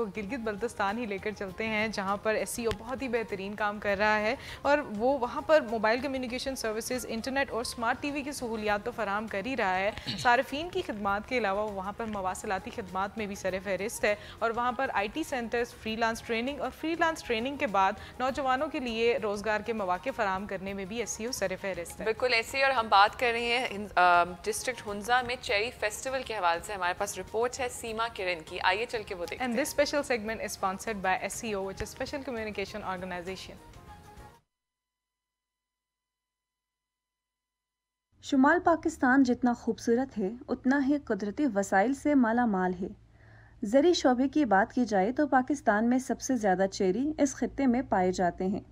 को गिलगित बल्तिस्तान ही लेकर चलते हैं, जहाँ पर SCO बहुत ही बेहतरीन काम कर रहा है और वो वहाँ पर मोबाइल कम्युनिकेशन सर्विसेज, इंटरनेट और स्मार्ट टीवी की सहूलियात तो फराहम कर ही रहा है। सार्फिन की खिदमत के अलावा वहाँ पर मवासलाती खिदमत में भी सर-ए-फहरिस्त है और वहाँ पर IT सेंटर्स, फ्रीलांस ट्रेनिंग और फ्रीलांस ट्रेनिंग के बाद नौजवानों के लिए रोज़गार के मौके फराहम करने में भी SCO सर-ए-फहरिस्त है। बिल्कुल ऐसे ही। और हम बात कर रहे हैं डिस्ट्रिक्ट हुंजा में चेरी फेस्टिवल के हवाले से, हमारे पास रिपोर्ट है सीमा किरण की, आइए चल के वो देखते हैं। And this special segment is sponsored by SCO which is special communication organisation. शुमाल पाकिस्तान जितना खूबसूरत है उतना ही कुदरती वसाइल से माला माल है। ज़री शोबे की बात की जाए तो पाकिस्तान में सबसे ज़्यादा चेरी इस खित्ते में पाए जाते हैं।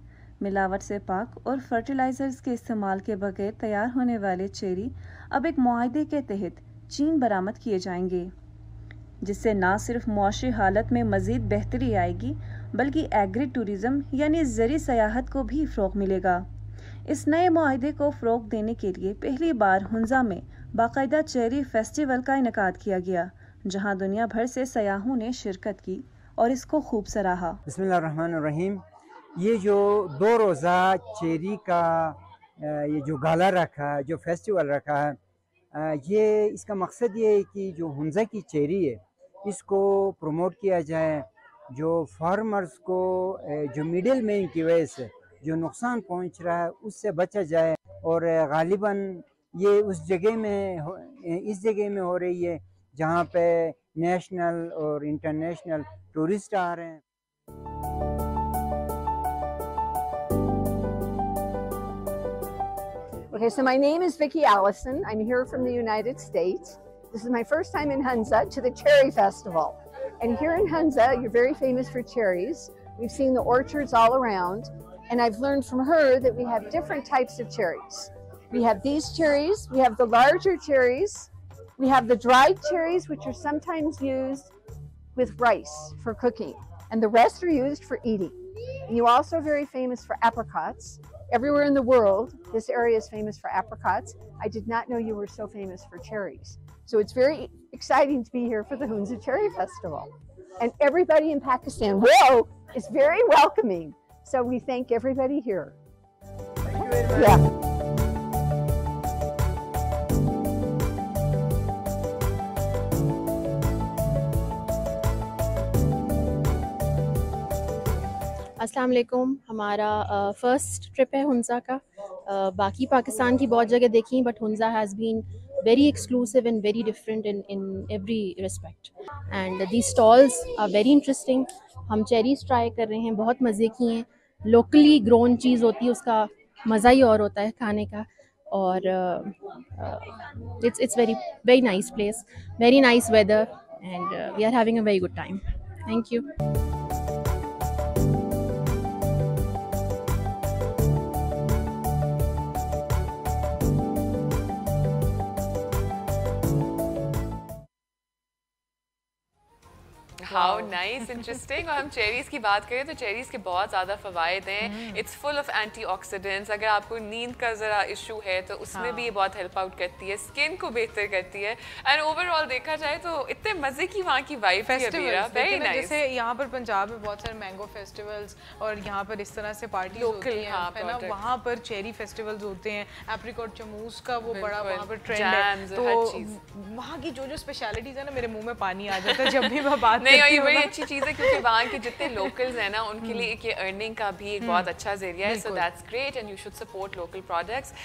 मिलावट से पाक और फर्टिलाइजर्स के इस्तेमाल के बगैर तैयार होने वाले चेरी अब एक मुआहदे के तहत चीन बरामद किए जाएंगे, जिससे ना सिर्फ मुआशी हालत में मज़ीद बेहतरी आएगी बल्कि एग्री टूरिज़म यानी ज़री सयाहत को भी फ़रोग़ मिलेगा। इस नए मुआहदे को फ़रोग़ देने के लिए पहली बार हुंजा में बाकायदा चेरी फेस्टिवल का इनकाद किया गया, जहां दुनिया भर से सयाहों ने शिरकत की और इसको खूब सराहा। बिस्मिल्लाहिर्रहमानिर्रहीम। ये जो 2 रोज़ा चेरी का ये जो गाला रखा है, जो फेस्टिवल रखा है, ये इसका मकसद ये है कि जो हुंजा की चेरी है इसको प्रमोट किया जाए। जो फार्मर्स को जो मिडिल मैन की वजह से जो नुकसान पहुंच रहा है उससे बचा जाए। और गालिबन ये इस जगह में हो रही है जहां पे नेशनल और इंटरनेशनल टूरिस्ट आ रहे हैं। Okay, so my name is Vicki Allison. I'm here from the United States. This is my first time in Hunza to the Cherry Festival. And here in Hunza, you're very famous for cherries. We've seen the orchards all around. And I've learned from her that we have different types of cherries. We have these cherries, we have the larger cherries, we have the dried cherries, which are sometimes used with rice for cooking, and the rest are used for eating. And you're also very famous for apricots. Everywhere in the world, this area is famous for apricots. I did not know you were so famous for cherries. So it's very exciting to be here for the Hunza Cherry Festival. And everybody in Pakistan, whoa, is very welcoming. So we thank everybody here. Thank you very much. Yeah. अस्सलाम वालेकुम। हमारा first trip है हुंजा का। बाकी पाकिस्तान की बहुत जगह देखी but Hunza has been very exclusive and very different in every respect, and these stalls are very interesting. हम cherries try कर रहे हैं, बहुत मज़े की हैं। locally grown चीज़ होती है, उसका मज़ा ही और होता है खाने का। और it's very nice place, very nice weather, and we are having a very good time. Thank you. How nice, interesting। और हम चेरीज़ की बात करें तो चेरीज़ के बहुत ज़्यादा फ़वाइद हैं। It's full of antioxidants. अगर आपको नींद का ज़रा इशू है तो उसमें भी ये बहुत हेल्प आउट करती है, स्किन को बेहतर करती है। एंड ओवरऑल देखा जाए तो इतने मज़े की वहाँ की वाइफ है। Very nice. जैसे यहाँ पर पंजाब में बहुत सारे मैंगो फेस्टिवल्स और यहाँ पर इस तरह से पार्टी लोकल है ना, वहाँ पर चेरी फेस्टिवल्स होते हैं। एप्रिकॉट चमूस का वो बड़ा वहाँ पर ट्रेंड है। तो वहाँ की जो जो स्पेशलिटीज़ है ना, मेरे मुँह में पानी आ जाता है जब भी मैं बात। ये बड़ी अच्छी चीज़ है क्योंकि वहाँ के जितने लोकल्स हैं ना उनके लिए एक अर्निंग का भी एक बहुत अच्छा जरिया है। So that's great and you should support local products.